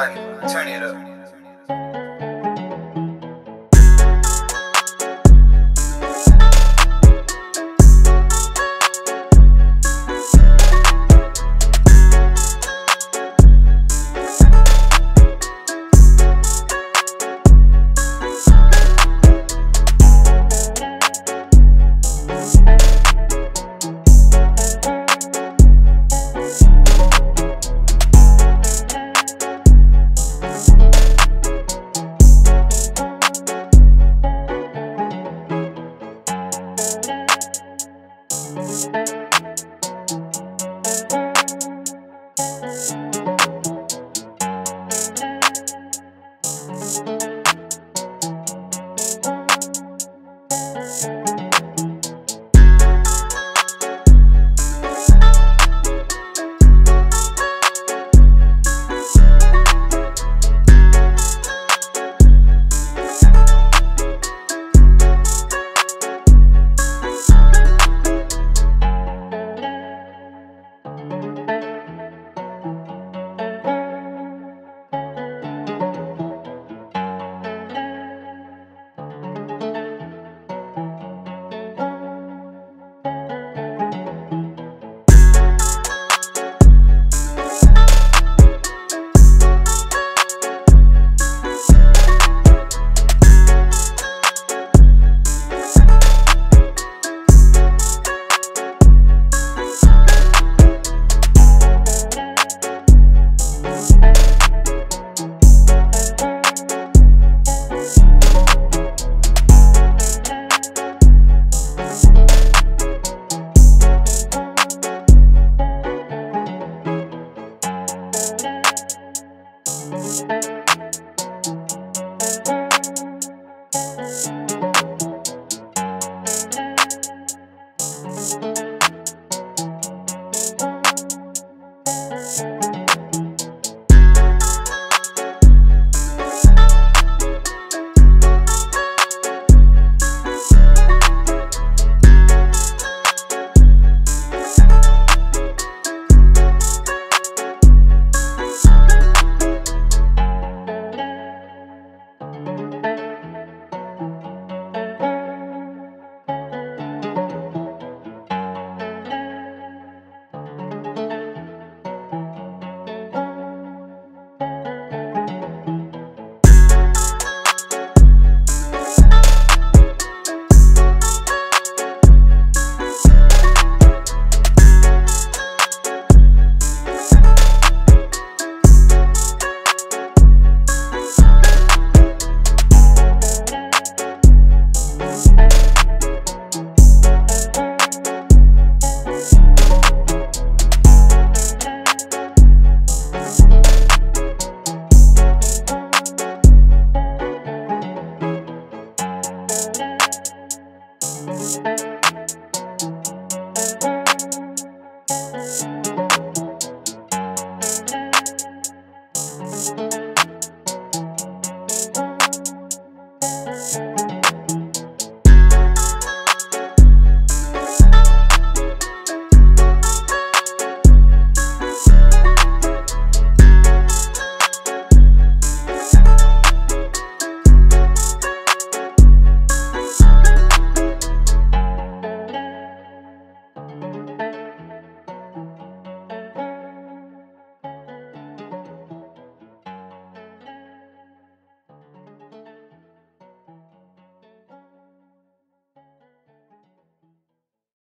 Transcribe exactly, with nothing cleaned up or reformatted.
Run, turn it up.